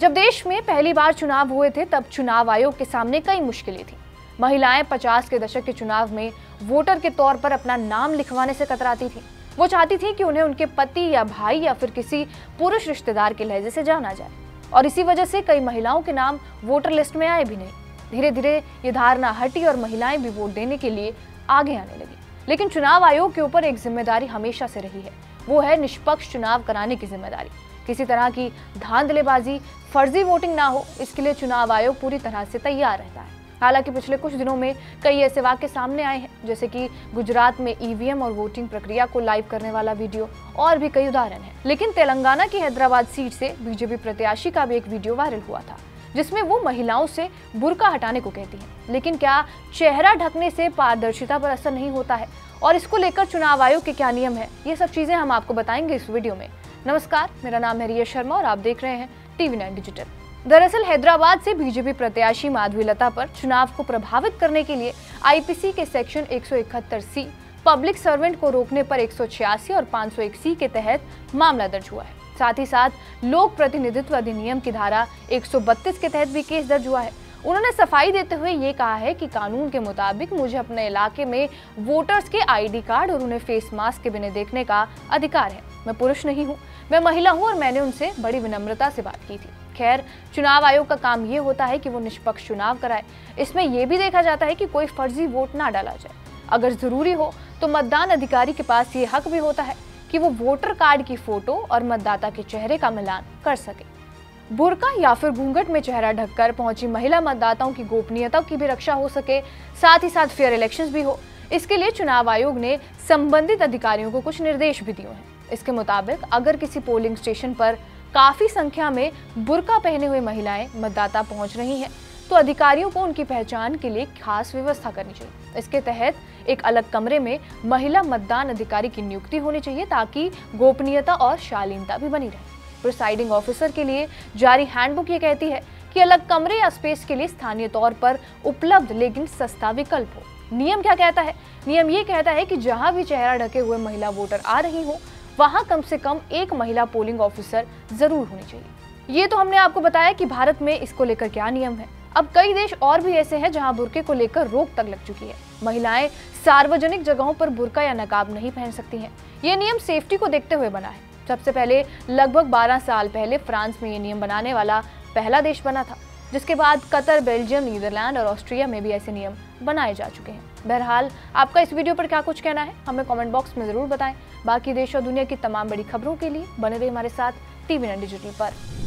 जब देश में पहली बार चुनाव हुए थे तब चुनाव आयोग के सामने कई मुश्किलें थीं। महिलाएं 50 के दशक के चुनाव में वोटर के तौर पर अपना नाम लिखवाने से कतराती थीं। वो चाहती थीं कि उन्हें उनके पति या भाई या फिर किसी पुरुष रिश्तेदार के लहजे से जाना जाए, और इसी वजह से कई महिलाओं के नाम वोटर लिस्ट में आए भी नहीं। धीरे धीरे ये धारणा हटी और महिलाएं भी वोट देने के लिए आगे आने लगी। लेकिन चुनाव आयोग के ऊपर एक जिम्मेदारी हमेशा से रही है, वो है निष्पक्ष चुनाव कराने की जिम्मेदारी। किसी तरह की धांधलेबाजी, फर्जी वोटिंग ना हो, इसके लिए चुनाव आयोग पूरी तरह से तैयार रहता है। हालांकि पिछले कुछ दिनों में कई ऐसे वाकये सामने आए हैं, जैसे कि गुजरात में ईवीएम और वोटिंग प्रक्रिया को लाइव करने वाला वीडियो, और भी कई उदाहरण हैं। लेकिन तेलंगाना की हैदराबाद सीट से बीजेपी प्रत्याशी का भी एक वीडियो वायरल हुआ था, जिसमें वो महिलाओं से बुर्का हटाने को कहती है। लेकिन क्या चेहरा ढकने से पारदर्शिता पर असर नहीं होता है, और इसको लेकर चुनाव आयोग के क्या नियम है, ये सब चीजें हम आपको बताएंगे इस वीडियो में। नमस्कार, मेरा नाम है रिया शर्मा और आप देख रहे हैं TV9 डिजिटल। दरअसल हैदराबाद से बीजेपी प्रत्याशी माधवी लता पर चुनाव को प्रभावित करने के लिए आईपीसी के सेक्शन 171C पब्लिक सर्वेंट को रोकने पर 186 और 501C के तहत मामला दर्ज हुआ है। साथ ही साथ लोक प्रतिनिधित्व अधिनियम की धारा 132 के तहत भी केस दर्ज हुआ है। उन्होंने सफाई देते हुए ये कहा है कि कानून के मुताबिक मुझे अपने इलाके में वोटर्स के आईडी कार्ड और उन्हें फेस मास्क के बिना देखने का अधिकार है। मैं पुरुष नहीं हूँ, मैं महिला हूँ और मैंने उनसे बड़ी विनम्रता से बात की थी। खैर, चुनाव आयोग का काम ये होता है कि वो निष्पक्ष चुनाव कराए। इसमें ये भी देखा जाता है कि कोई फर्जी वोट ना डाला जाए। अगर जरूरी हो तो मतदान अधिकारी के पास ये हक भी होता है कि वो वोटर कार्ड की फोटो और मतदाता के चेहरे का मिलान कर सके। बुर्का या फिर घूंघट में चेहरा ढककर पहुंची महिला मतदाताओं की गोपनीयता की भी रक्षा हो सके, साथ ही साथ फेयर इलेक्शंस भी हो, इसके लिए चुनाव आयोग ने संबंधित अधिकारियों को कुछ निर्देश भी दिए हैं। इसके मुताबिक अगर किसी पोलिंग स्टेशन पर काफी संख्या में बुर्का पहने हुए महिलाएं मतदाता पहुंच रही हैं तो अधिकारियों को उनकी पहचान के लिए खास व्यवस्था करनी चाहिए। इसके तहत एक अलग कमरे में महिला मतदान अधिकारी की नियुक्ति होनी चाहिए ताकि गोपनीयता और शालीनता भी बनी रहे। प्रिसाइडिंग ऑफिसर के लिए जारी हैंडबुक ये कहती है कि अलग कमरे या स्पेस के लिए स्थानीय तौर पर उपलब्ध लेकिन सस्ता विकल्प हो। नियम क्या कहता है? नियम ये कहता है कि जहां भी चेहरा ढके हुए महिला वोटर आ रही हो वहां कम से कम एक महिला पोलिंग ऑफिसर जरूर होनी चाहिए। ये तो हमने आपको बताया कि भारत में इसको लेकर क्या नियम है। अब कई देश और भी ऐसे हैं जहां बुर्के को लेकर रोक तक लग चुकी है। महिलाएं सार्वजनिक जगहों पर बुर्का या नकाब नहीं पहन सकती हैं। ये नियम सेफ्टी को देखते हुए बना है। सबसे पहले लगभग 12 साल पहले फ्रांस में ये नियम बनाने वाला पहला देश बना था, जिसके बाद कतर, बेल्जियम, नीदरलैंड और ऑस्ट्रिया में भी ऐसे नियम बनाए जा चुके हैं। बहरहाल, आपका इस वीडियो पर क्या कुछ कहना है हमें कमेंट बॉक्स में जरूर बताएं। बाकी देश और दुनिया की तमाम बड़ी खबरों के लिए बने रहिए हमारे साथ TV9 डिजिटल पर।